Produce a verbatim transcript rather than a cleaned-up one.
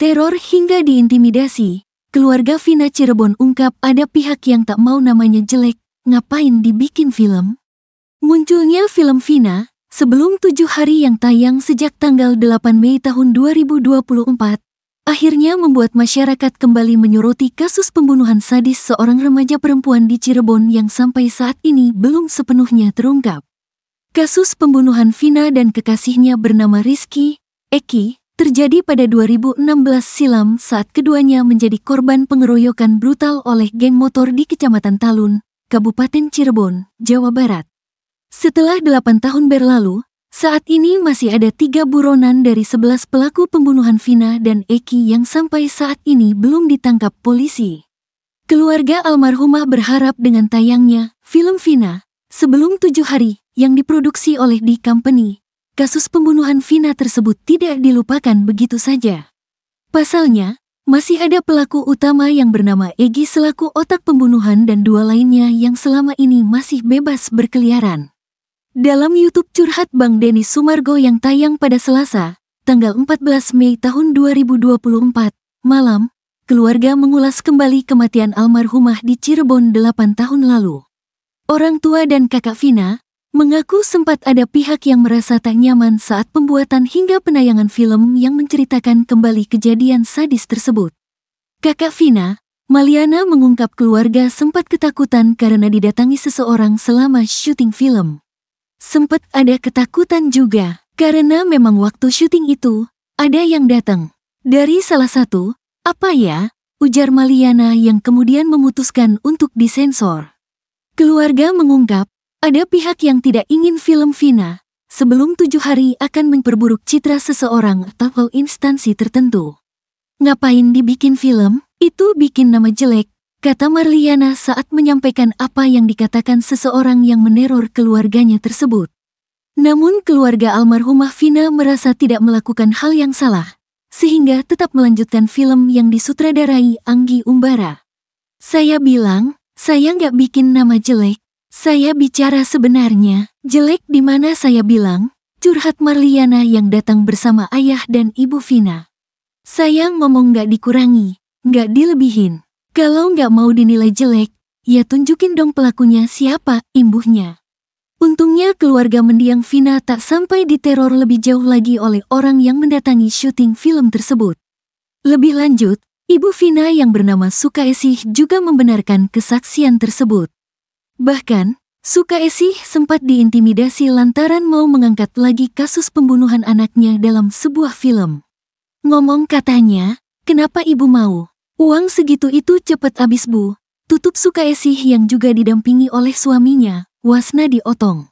diteror hingga diintimidasi. Keluarga Vina Cirebon ungkap ada pihak yang tak mau namanya jelek, ngapain dibikin film? Munculnya film Vina, sebelum tujuh hari yang tayang sejak tanggal delapan Mei tahun dua ribu dua puluh empat, akhirnya membuat masyarakat kembali menyoroti kasus pembunuhan sadis seorang remaja perempuan di Cirebon yang sampai saat ini belum sepenuhnya terungkap. Kasus pembunuhan Vina dan kekasihnya bernama Rizky, Eki, terjadi pada dua ribu enam belas silam saat keduanya menjadi korban pengeroyokan brutal oleh geng motor di Kecamatan Talun, Kabupaten Cirebon, Jawa Barat. Setelah delapan tahun berlalu, saat ini masih ada tiga buronan dari sebelas pelaku pembunuhan Vina dan Eki yang sampai saat ini belum ditangkap polisi. Keluarga almarhumah berharap dengan tayangnya film Vina sebelum tujuh hari yang diproduksi oleh The Company, kasus pembunuhan Vina tersebut tidak dilupakan begitu saja. Pasalnya, masih ada pelaku utama yang bernama Eki selaku otak pembunuhan dan dua lainnya yang selama ini masih bebas berkeliaran. Dalam YouTube Curhat Bang Denny Sumargo yang tayang pada Selasa, tanggal empat belas Mei tahun dua ribu dua puluh empat, malam, keluarga mengulas kembali kematian almarhumah di Cirebon delapan tahun lalu. Orang tua dan kakak Vina mengaku sempat ada pihak yang merasa tak nyaman saat pembuatan hingga penayangan film yang menceritakan kembali kejadian sadis tersebut. Kakak Vina, Marliana, mengungkap keluarga sempat ketakutan karena didatangi seseorang selama syuting film. Sempat ada ketakutan juga, karena memang waktu syuting itu, ada yang datang. Dari salah satu, apa ya, ujar Marliana yang kemudian memutuskan untuk disensor. Keluarga mengungkap, ada pihak yang tidak ingin film Vina sebelum tujuh hari akan memperburuk citra seseorang atau instansi tertentu. Ngapain dibikin film? Itu bikin nama jelek, kata Marliana saat menyampaikan apa yang dikatakan seseorang yang meneror keluarganya tersebut. Namun keluarga almarhumah Vina merasa tidak melakukan hal yang salah, sehingga tetap melanjutkan film yang disutradarai Anggi Umbara. Saya bilang, saya nggak bikin nama jelek. Saya bicara sebenarnya, jelek di mana saya bilang, curhat Marliana yang datang bersama ayah dan ibu Vina. Saya ngomong gak dikurangi, gak dilebihin. Kalau gak mau dinilai jelek, ya tunjukin dong pelakunya siapa, imbuhnya. Untungnya keluarga mendiang Vina tak sampai diteror lebih jauh lagi oleh orang yang mendatangi syuting film tersebut. Lebih lanjut, ibu Vina yang bernama Sukaesih juga membenarkan kesaksian tersebut. Bahkan, Sukaesih sempat diintimidasi lantaran mau mengangkat lagi kasus pembunuhan anaknya dalam sebuah film. Ngomong katanya, kenapa ibu mau? Uang segitu itu cepet abis bu, tutup Sukaesih yang juga didampingi oleh suaminya, Wasna Diotong.